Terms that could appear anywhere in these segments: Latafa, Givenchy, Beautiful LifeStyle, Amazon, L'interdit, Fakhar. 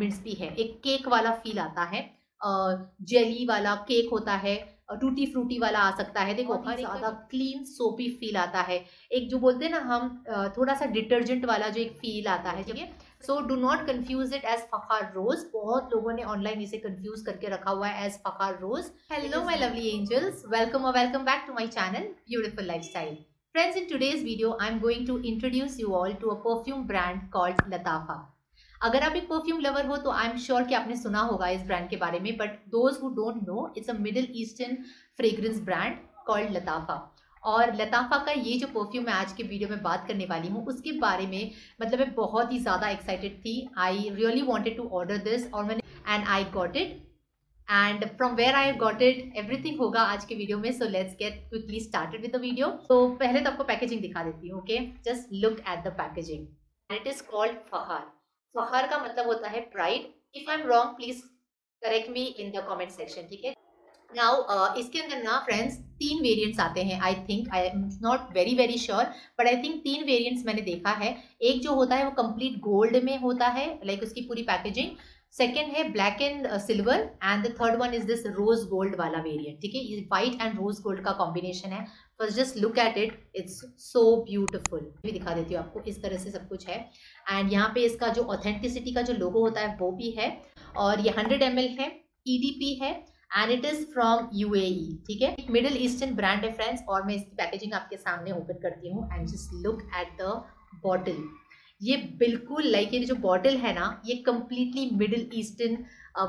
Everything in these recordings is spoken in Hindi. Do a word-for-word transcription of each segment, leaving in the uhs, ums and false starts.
मिक्स भी है, एक केक वाला फील आता है, जेली वाला केक होता है, टूटी फ्रूटी वाला आ सकता है। देखो हर ज़्यादा क्लीन सोपी फील आता है, एक जो बोलते हैं ना हम थोड़ा सा डिटर्जेंट वाला जो एक फील आता है, ठीक है। So do not confuse it as Fakhar रोज, बहुत लोगों ने ऑनलाइन इसे कन्फ्यूज करके रखा हुआ है as Fakhar rose. Hello my lovely angels, welcome और welcome back to my channel beautiful life style. Friends, in today's video, I'm going to introduce you all to a perfume brand called Latafa. अगर आप एक perfume lover हो तो I'm sure कि आपने सुना होगा इस brand के बारे में, but those who don't know, it's a Middle Eastern fragrance brand called Latafa. और लताफा का ये जो परफ्यूम मैं आज के वीडियो में बात करने वाली हूँ उसके बारे में मतलब मैं बहुत ही ज़्यादा एक्साइटेड थी। I really wanted to order this और मैंने and I got it and from where I got it everything होगा आज के वीडियो में। So let's get quickly started with the video. तो पहले तो आपको पैकेजिंग दिखा देती हूँ, okay. Just look at the packaging and it is called Fakhar. Fakhar का मतलब होता है pride. If I am wrong please correct me in the comment section, ठीक है। नाउ uh, इसके अंदर ना फ्रेंड्स तीन वेरिएंट्स आते हैं। I think I am not very very sure but I think तीन वेरिएंट्स मैंने देखा है। एक जो होता है वो कंप्लीट गोल्ड में होता है, लाइक like उसकी पूरी पैकेजिंग। सेकेंड है black and silver and the third one is this rose gold वाला वेरिएंट, ठीक है। ये वाइट एंड रोज गोल्ड का कॉम्बिनेशन है। First just look at it, it's so beautiful. भी दिखा देती हूँ आपको, इस तरह से सब कुछ है। एंड यहाँ पे इसका जो ऑथेंटिसिटी का जो लोगो होता है वो भी है। और ये हंड्रेड एम एल है, ई डी पी है and it is from U A E, ठीक है। मिडिल ईस्टर्न ब्रांड है फ्रेंड्स। और मैं इसकी पैकेजिंग आपके सामने ओपन करती हूँ and just look at the bottle. ये बिल्कुल लाइक ये जो बॉटल है ना ये कम्प्लीटली मिडिल ईस्टर्न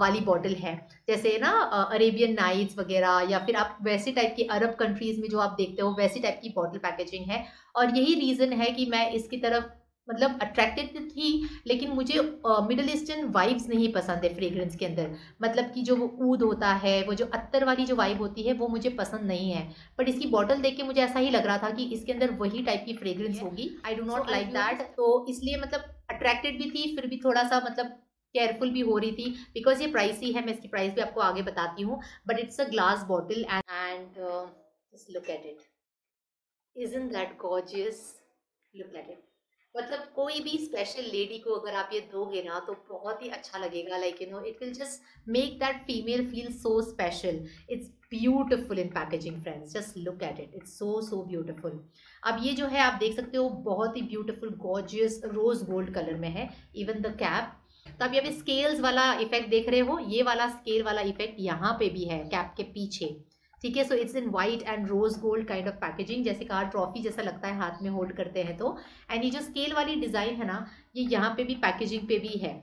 वाली बॉटल है, जैसे ना अरेबियन नाइट्स वगैरह या फिर आप वैसे टाइप की अरब कंट्रीज़ में जो आप देखते हो वैसी टाइप की बॉटल पैकेजिंग है। और यही रीज़न है कि मैं इसकी तरफ मतलब अट्रैक्टेड थी, लेकिन मुझे मिडिल ईस्टर्न वाइब्स नहीं पसंद है फ्रेगरेंस के अंदर। मतलब कि जो वो ऊद होता है, वो जो अत्तर वाली जो वाइब होती है वो मुझे पसंद नहीं है। बट इसकी बॉटल देख के मुझे ऐसा ही लग रहा था कि इसके अंदर वही टाइप की फ्रेगरेंस होगी। I do not like that, तो इसलिए मतलब अट्रैक्टेड भी थी, फिर भी थोड़ा सा मतलब केयरफुल भी हो रही थी बिकॉज ये प्राइसी है। मैं इसकी प्राइस भी आपको आगे बताती हूँ। But it's a glass bottle and look at it, isn't that gorgeous, look at it. मतलब कोई भी स्पेशल लेडी को अगर आप ये दोगे ना तो बहुत ही अच्छा लगेगा। Like you know it will just make that female feel so special. It's beautiful in packaging friends, just look at it, it's so so beautiful. अब ये जो है आप देख सकते हो बहुत ही beautiful gorgeous rose gold colour में है, इवन द कैप। तो अभी अभी स्केल्स वाला इफेक्ट देख रहे हो, ये वाला स्केल वाला इफेक्ट यहाँ पे भी है कैप के पीछे, ठीक है। So it's in white and rose gold kind of packaging, जैसे कहा ट्रॉफी जैसा लगता है हाथ में होल्ड करते हैं तो। एंड ये जो स्केल वाली डिज़ाइन है ना ये यहाँ पे भी पैकेजिंग पे भी है।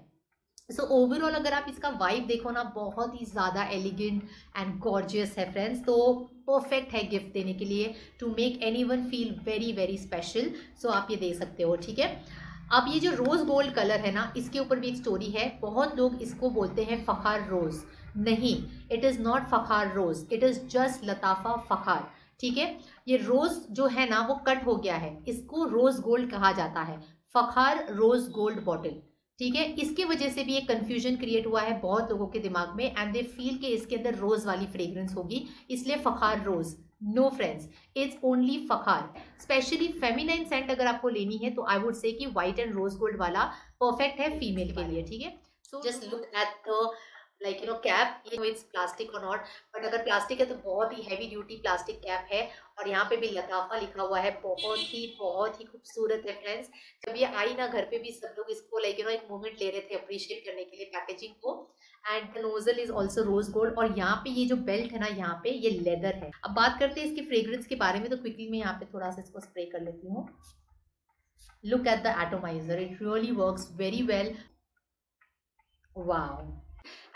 सो so, ओवरऑल अगर आप इसका वाइब देखो ना बहुत ही ज़्यादा एलिगेंट एंड गॉर्जियस है फ्रेंड्स। तो परफेक्ट है गिफ्ट देने के लिए, to make anyone feel very very special. So आप ये दे सकते हो, ठीक है। अब ये जो रोज़ गोल्ड कलर है ना इसके ऊपर भी एक स्टोरी है। बहुत लोग इसको बोलते हैं फखार रोज़, नहीं it is not Fakhar rose, it is just Lattafa Fakhar, ठीक है। ये रोज़ जो है ना वो कट हो गया है, इसको रोज़ गोल्ड कहा जाता है, फखार रोज़ गोल्ड बॉटल, ठीक है। इसके वजह से भी एक कन्फ्यूजन क्रिएट हुआ है बहुत लोगों के दिमाग में एंड दे फील कि इसके अंदर रोज़ वाली फ्रेगरेंस होगी इसलिए Fakhar rose. No friends, it's only Fakhar. Specially feminine scent अगर आपको लेनी है तो आई वुड से कि वाइट एंड रोज गोल्ड वाला परफेक्ट है फीमेल के लिए, ठीक है। So just look at the like you know cap, ये इट्स प्लास्टिक और नॉट, बट अगर प्लास्टिक है तो बहुत ही हैवी ड्यूटी प्लास्टिक कैप है। और यहाँ पे भी लताफा लिखा हुआ है, बहुत ही बहुत ही खूबसूरत है फ्रेंड्स। जब ये आई ना घर पे भी सब लोग इसको लाइक यू नो एक मोमेंट ले रहे थे अप्रिशिएट करने के लिए पैकेजिंग को। And the nozzle is also rose gold. और यहाँ पे ये जो बेल्ट है ना यहाँ पे ये लेदर है। अब बात करते हैं इसके फ्रेग्रेंस के बारे में, तो क्विकली मैं यहाँ पे थोड़ा सा इसको स्प्रे कर लेती हूँ। Look at the atomiser, it really works very well. Wow.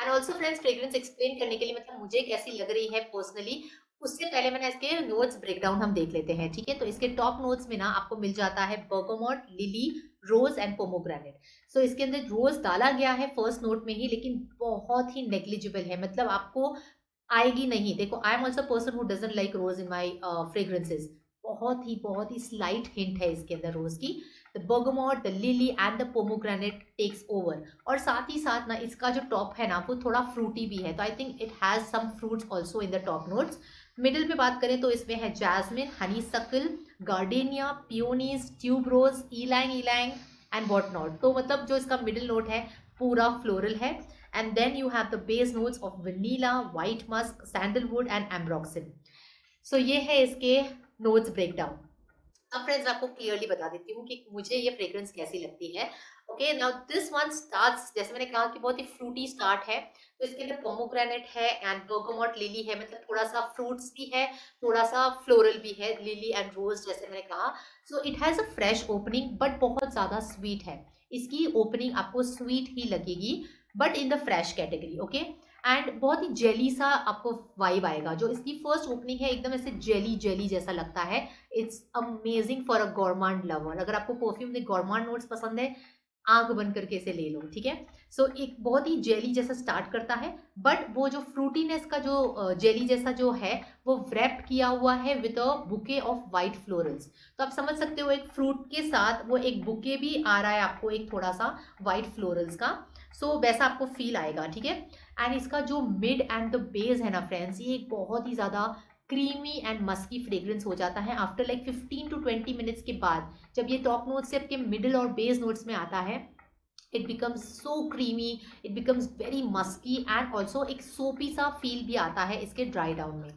And also friends fragrance explain करने के लिए मतलब मुझे कैसी लग रही है पर्सनली, उससे पहले मैंने इसके नोट्स ब्रेकडाउन हम देख लेते हैं, ठीक है। तो इसके टॉप नोट्स में ना आपको मिल जाता है bergamot, lily, rose and pomegranate. So इसके अंदर रोज डाला गया है फर्स्ट नोट में ही, लेकिन बहुत ही नेग्लिजिबल है, मतलब आपको आएगी नहीं। देखो I am also person who doesn't like rose in my fragrances. बहुत ही बहुत ही स्लाइट हिंट है इसके अंदर रोज की। The bergamot, the lily and the pomegranate takes over. और साथ ही साथ ना इसका जो टॉप है ना वो थोड़ा फ्रूटी भी है, तो I think it has some fruits also in the top notes. Middle में बात करें तो इसमें है jasmine, honeysuckle, gardenia, peonies, tuberose, ylang ylang and what not. तो मतलब जो इसका मिडिल नोट है पूरा फ्लोरल है. And then you have the base notes of vanilla, white musk, sandalwood and ambroxan. So ये है इसके नोट्स ब्रेकडाउन. अब फ्रेंड्स आपको क्लियरली बता देती हूँ कि मुझे ये फ्रेग्रेंस कैसी लगती है. Okay, now this one starts, जैसे मैंने कहा कि बहुत ही फ्रूटी स्टार्ट है, तो इसके लिए पोमोग्रेनेट है एंड बर्गमॉट लिली है, मतलब थोड़ा सा फ्रूट्स भी है, थोड़ा सा फ्लोरल भी है, लिली एंड रोज जैसे मैंने कहा. So it has a fresh opening but बहुत ज़्यादा स्वीट है. इसकी ओपनिंग आपको स्वीट ही लगेगी but in the fresh category. Okay, and बहुत ही जेली सा आपको वाइब आएगा. जो इसकी फर्स्ट ओपनिंग है एकदम ऐसे जेली जेली जैसा लगता है. It's amazing for a gourmand lover. अगर आपको परफ्यूम में गॉर्मांड नोट्स पसंद है, आंख बंद करके इसे ले लो, ठीक है. सो so, एक बहुत ही जेली जैसा स्टार्ट करता है बट वो जो फ्रूटीनेस का जो जेली जैसा जो है वो व्रैप किया हुआ है with a bouquet of white florals. तो आप समझ सकते हो एक फ्रूट के साथ वो एक बुके भी आ रहा है आपको, एक थोड़ा सा वाइट फ्लोरल्स का. सो so, वैसा आपको फील आएगा, ठीक है. एंड इसका जो मिड एंड द बेस है ना फ्रेंड्स, ये एक बहुत ही ज़्यादा क्रीमी एंड मस्की फ्रेग्रेंस हो जाता है after like fifteen to twenty minutes के बाद. जब ये टॉप नोट्स से आपके मिडिल और बेस नोट्स में आता है, it becomes so creamy, it becomes very musky and also एक सोपी सा फील भी आता है इसके ड्राई डाउन में.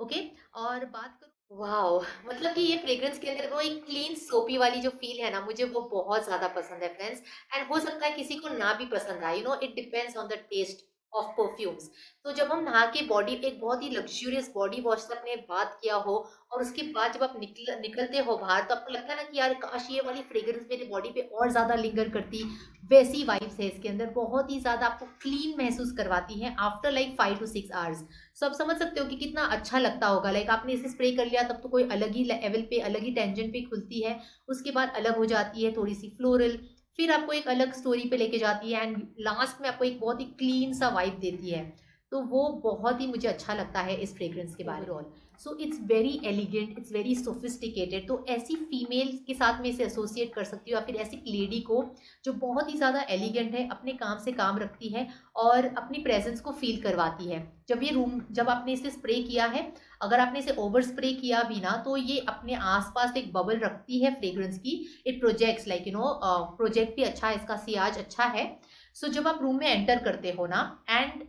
Okay okay? और बात करूँ, वाओ, मतलब कि ये फ्रेग्रेंस के अंदर वो एक क्लीन सोपी वाली जो फील है ना, मुझे वो बहुत ज़्यादा पसंद है फ्रेंड्स. एंड हो सकता है किसी को ना भी पसंद आए, you know, it depends on the taste of perfumes. तो जब हम नहा के बॉडी, एक बहुत ही लग्जूरियस बॉडी वॉश से आपने बात किया हो और उसके बाद जब आप निकल निकलते हो बाहर, तो आपको लगता है ना कि यार काश ये वाली फ्रेग्रेंस मेरी बॉडी पे और ज़्यादा लिंगर करती. वैसी वाइब्स है इसके अंदर, बहुत ही ज़्यादा आपको क्लीन महसूस करवाती है after like five to six hours. So आप समझ सकते हो कि कितना अच्छा लगता होगा. लाइक आपने इसे स्प्रे कर लिया तब तो कोई अलग ही लेवल पे, अलग ही टेंशन पे खुलती है, उसके बाद अलग हो जाती है थोड़ी सी फ्लोरल, फिर आपको एक अलग स्टोरी पे लेके जाती है एंड लास्ट में आपको एक बहुत ही क्लीन सा वाइब देती है. तो वो बहुत ही मुझे अच्छा लगता है इस फ्रेग्रेंस के बारे में. So it's very elegant, it's very sophisticated. तो ऐसी फीमेल के साथ में इसे एसोसिएट कर सकती हो, या फिर ऐसी लेडी को जो बहुत ही ज़्यादा एलिगेंट है, अपने काम से काम रखती है और अपनी प्रेजेंस को फील करवाती है. जब ये रूम, जब आपने इसे स्प्रे किया है, अगर आपने इसे ओवर स्प्रे किया भी ना, तो ये अपने आसपास एक बबल रखती है फ्रेग्रेंस की. It projects, like you know, project भी अच्छा है, इसका सियाज अच्छा है. सो so, जब आप रूम में एंटर करते हो ना, एंड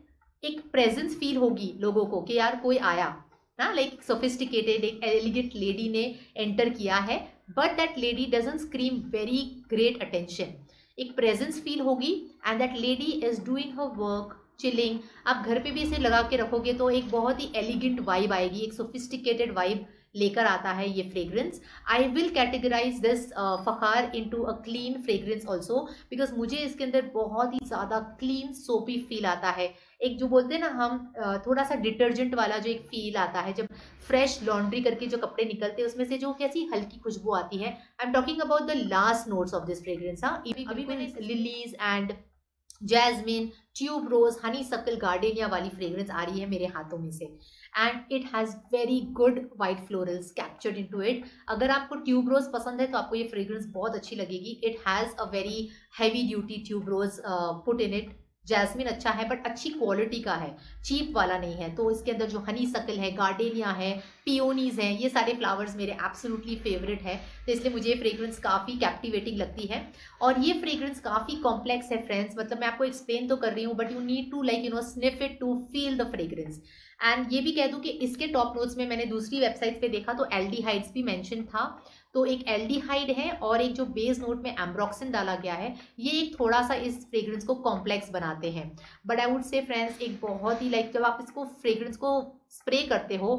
एक प्रेजेंस फील होगी लोगों को कि यार कोई आया ना, लाइक सोफिस्टिकेटेड एक एलिगेंट लेडी ने एंटर किया है, but that lady doesn't scream very great attention. एक प्रेजेंस फील होगी and that lady is doing her work, chilling. आप घर पे भी इसे लगा के रखोगे तो एक बहुत ही एलिगेंट वाइब आएगी, एक सोफिस्टिकेटेड वाइब लेकर आता है ये fragrance. I will categorize this Fakhar into a clean fragrance also, because मुझे इसके अंदर बहुत ही ज़्यादा क्लीन सोपी फील आता है. एक जो बोलते हैं ना हम, थोड़ा सा डिटर्जेंट वाला जो एक फील आता है जब फ्रेश लॉन्ड्री करके जो कपड़े निकलते हैं उसमें से जो कैसी हल्की खुशबू आती है. I am talking about the last notes of this fragrance. हाँ, अभी मैंने lilies and jasmine, tuberose, honeysuckle, gardenia वाली फ्रेग्रेंस आ रही है मेरे हाथों में से. And it has very good white florals captured into it. अगर आपको ट्यूब रोज पसंद है तो आपको ये फ्रेग्रेंस बहुत अच्छी लगेगी. It has a very heavy duty tuberose put in it. Jasmine अच्छा है बट अच्छी क्वालिटी का है, चीप वाला नहीं है. तो इसके अंदर जो हनी सकल है, गार्डेनिया है, पियोनीज़ हैं, ये सारे फ्लावर्स मेरे एब्सोल्युटली फेवरेट है. तो इसलिए मुझे ये फ्रेग्रेंस काफ़ी कैप्टिवेटिंग लगती है. और ये फ्रेग्रेंस काफ़ी कॉम्प्लेक्स है फ्रेंड्स, मतलब मैं आपको एक्सप्लेन तो कर रही हूँ but you need to like you know sniff it to feel the fragrance. And ये भी कह दूँ कि इसके टॉप नोट्स में मैंने दूसरी वेबसाइट पे देखा तो एल्डिहाइड्स भी मेंशन था. तो एक एल्डिहाइड है और एक जो बेस नोट में एम्ब्रोक्सिन डाला गया है, ये एक थोड़ा सा इस फ्रेग्रेंस को कॉम्प्लेक्स बनाते हैं. But I would say friends एक बहुत ही लाइक like, जब आप इसको फ्रेग्रेंस को स्प्रे करते हो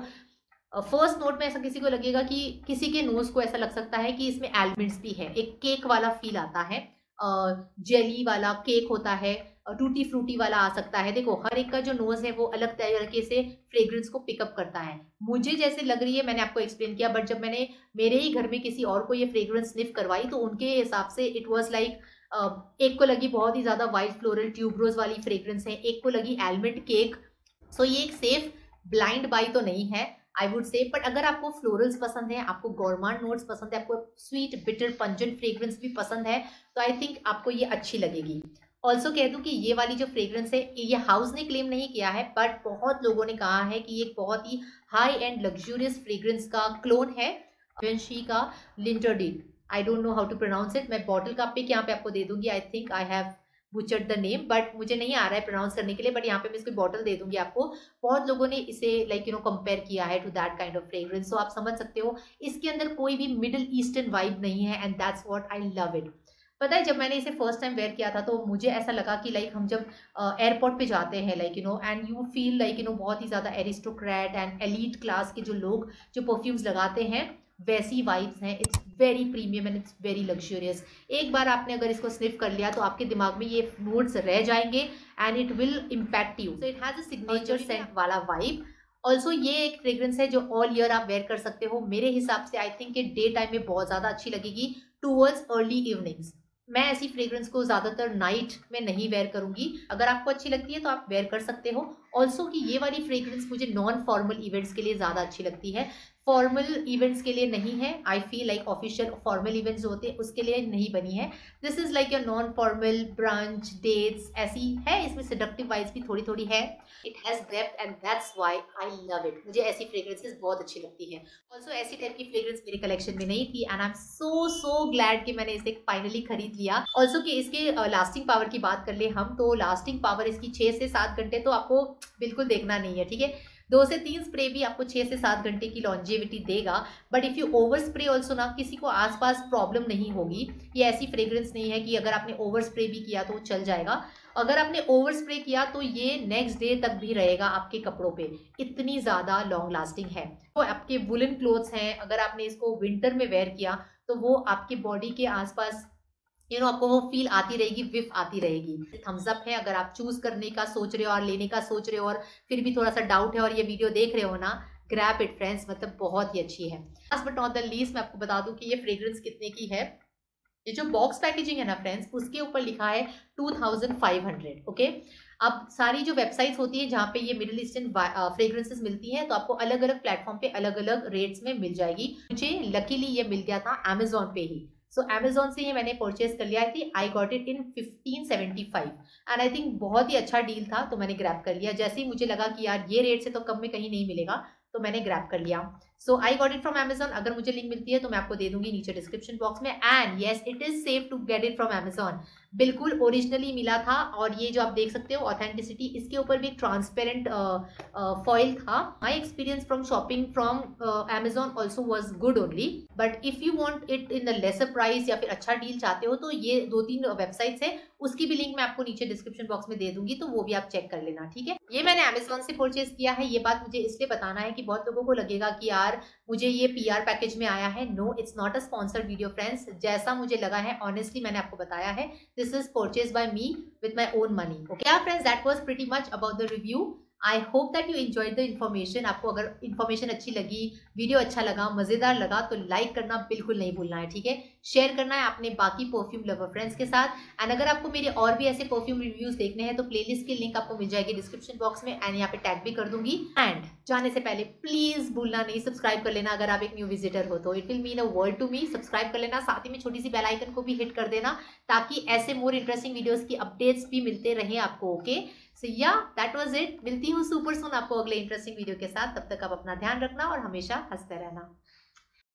फर्स्ट नोट में, ऐसा किसी को लगेगा कि किसी के नोज को ऐसा लग सकता है कि इसमें एलमंड्स भी है, एक केक वाला फील आता है, जेली वाला केक होता है, टूटी फ्रूटी वाला आ सकता है. देखो हर एक का जो नोज है वो अलग तरीके से फ्रेग्रेंस को पिकअप करता है. मुझे जैसे लग रही है मैंने आपको एक्सप्लेन किया, बट जब मैंने मेरे ही घर में किसी और को ये फ्रेग्रेंस स्निफ करवाई तो उनके हिसाब से इट वाज लाइक एक को लगी बहुत ही ज़्यादा वाइट फ्लोरल ट्यूबरोज वाली फ्रेग्रेंस है, एक को लगी एलमंड केक. सो ये एक सेफ ब्लाइंड बाई तो नहीं है आई वुड से. बट अगर आपको फ्लोरल्स पसंद है, आपको गॉर्मांड नोट्स पसंद है, आपको स्वीट बिटर पंजेंट फ्रेग्रेंस भी पसंद है, तो आई थिंक आपको ये अच्छी लगेगी. ऑल्सो कह दूँ कि ये वाली जो फ्रेग्रेंस है ये हाउस ने क्लेम नहीं किया है बट बहुत लोगों ने कहा है कि ये एक बहुत ही हाई एंड लग्जूरियस फ्रेग्रेंस का क्लोन है, गिवेंशी का L'Interdit. I don't know how to pronounce it. मैं बॉटल का पिक यहाँ पे आपको दे दूंगी. I think I have butchered the name, but मुझे नहीं आ रहा है प्रोनाउंस करने के लिए, बट यहाँ पे मैं इसकी बॉटल दे दूंगी आपको। बहुत लोगों ने इसे लाइक यू नो कंपेयर किया है to that kind of fragrance, so आप समझ सकते हो इसके अंदर कोई भी मिडिल ईस्टर्न वाइब नहीं है, and that's what I love it. पता है जब मैंने इसे फर्स्ट टाइम वेयर किया था तो मुझे ऐसा लगा कि लाइक हम जब एयरपोर्ट पे जाते हैं like you know and you feel like you know बहुत ही ज़्यादा एरिस्टोक्रेट एंड एलीट क्लास के जो लोग जो परफ्यूम्स लगाते हैं वैसी वाइब्स हैं। It's very premium and it's very luxurious. एक बार आपने अगर इसको स्निफ कर लिया तो आपके दिमाग में ये नोट्स रह जाएंगे and it will impact you. So it has a signature scent वाला वाइब। ऑल्सो ये एक फ्रेग्रेंस है जो ऑल ईयर आप वेयर कर सकते हो। मेरे हिसाब से आई थिंक ये डे टाइम में बहुत ज़्यादा अच्छी लगेगी टूवर्ड्स अर्ली इवनिंग्स। मैं ऐसी फ्रेग्रेंस को ज़्यादातर नाइट में नहीं वेयर करूँगी। अगर आपको अच्छी लगती है तो आप वेयर कर सकते हो। ऑल्सो कि ये वाली फ्रेग्रेंस मुझे नॉन फॉर्मल इवेंट्स के लिए ज़्यादा अच्छी लगती है, फॉर्मल इवेंट्स के लिए नहीं है। I feel like official formal events होते हैं उसके लिए नहीं बनी है। This is like your non formal brunch dates ऐसी है। इसमें सडक्टिव वाइज भी थोड़ी थोड़ी है। It has depth and that's why I love it. मुझे ऐसी फ्रेग्रेंसेज बहुत अच्छी लगती है। ऑल्सो ऐसी टाइप की फ्रेग्रेंस मेरे कलेक्शन में नहीं थी and I am so so glad कि मैंने इसे फाइनली खरीद लिया। ऑल्सो कि इसके लास्टिंग पावर की बात कर ले हम, तो लास्टिंग पावर इसकी छः से सात घंटे तो आपको बिल्कुल देखना नहीं है, ठीक है। दो से तीन स्प्रे भी आपको छः से सात घंटे की लॉन्जेविटी देगा, but if you over spray also ना किसी को आसपास प्रॉब्लम नहीं होगी। ये ऐसी फ्रेग्रेंस नहीं है कि अगर आपने ओवर स्प्रे भी किया तो चल जाएगा। अगर आपने ओवर स्प्रे किया तो ये नेक्स्ट डे तक भी रहेगा आपके कपड़ों पे, इतनी ज़्यादा लॉन्ग लास्टिंग है। तो आपके वुलन क्लोथ्स हैं, अगर आपने इसको विंटर में वेयर किया तो वो आपके बॉडी के आसपास यू you नो know, आपको वो फील आती रहेगी, विफ आती रहेगी। थम्स अप है अगर आप चूज़ करने का सोच रहे हो और लेने का सोच रहे हो और फिर भी थोड़ा सा डाउट है और ये वीडियो देख रहे हो ना, ग्रैब इट फ्रेंड्स, मतलब बहुत ही अच्छी है। Last but not the least मैं आपको बता दूं कि ये फ्रेग्रेंस कितने की है। ये जो बॉक्स पैकेजिंग है ना फ्रेंड्स, उसके ऊपर लिखा है two thousand five hundred. Okay, अब सारी जो वेबसाइट्स होती है जहाँ पे ये मिडिल ईस्टर्न फ्रेग्रेंसेस मिलती हैं तो आपको अलग अलग प्लेटफॉर्म पे अलग अलग रेट्स में मिल जाएगी। मुझे लकीली ये मिल गया था अमेजोन पे ही। सो so, अमेजोन से ये मैंने परचेज कर लिया थी। I got it in fifteen seventy five and I think बहुत ही अच्छा डील था तो मैंने ग्रैब कर लिया। जैसे ही मुझे लगा कि यार ये रेट से तो कम में कहीं नहीं मिलेगा तो मैंने ग्रैब कर लिया। So I got it from Amazon. अगर मुझे लिंक मिलती है तो मैं आपको दे दूंगी नीचे डिस्क्रिप्शन बॉक्स में। And yes, it is safe to get it from Amazon. बिल्कुल ओरिजिनली मिला था। और ये जो आप देख सकते हो ऑथेंटिसिटी, इसके ऊपर भी एक ट्रांसपेरेंट फॉइल था। My experience from shopping from Amazon also was good only, but if you want it in a lesser price या फिर अच्छा डील चाहते हो तो ये दो तीन वेबसाइट्स है, उसकी भी लिंक मैं आपको नीचे डिस्क्रिप्शन बॉक्स में दे दूंगी, तो वो भी आप चेक कर लेना, ठीक है। ये मैंने अमेजोन से परचेज किया है। ये बात मुझे इसलिए बताना है कि बहुत लोगों को लगेगा कि यार मुझे ये पीआर पैकेज में आया है। No, it's not a sponsored video friends. जैसा मुझे लगा है ऑनेस्टली मैंने आपको बताया है, this is purchase by me with my own money. Okay friends, that was pretty much about the review. I hope that you enjoy the information. आपको अगर इन्फॉर्मेशन अच्छी लगी, वीडियो अच्छा लगा, मज़ेदार लगा तो लाइक करना बिल्कुल नहीं भूलना है, ठीक है। शेयर करना है अपने बाकी परफ्यूम लवर फ्रेंड्स के साथ। एंड अगर आपको मेरे और भी ऐसे परफ्यूम रिव्यूज़ देखने हैं तो प्लेलिस्ट की लिंक आपको मिल जाएगी डिस्क्रिप्शन बॉक्स में, एंड यहाँ पे टैग भी कर दूंगी। एंड जाने से पहले प्लीज़ भूलना नहीं, सब्सक्राइब कर लेना अगर आप एक न्यू विजिटर हो तो। It will mean a world to me. Subscribe कर लेना, साथ ही में छोटी सी बेल आइकन को भी हिट कर देना ताकि ऐसे मोर इंटरेस्टिंग वीडियोज़ की अपडेट्स भी मिलते रहें आपको। ओके, सो या दैट वाज इट। मिलती हूँ सुपर सून आपको अगले इंटरेस्टिंग वीडियो के साथ। तब तक आप अपना ध्यान रखना और हमेशा हंसते रहना।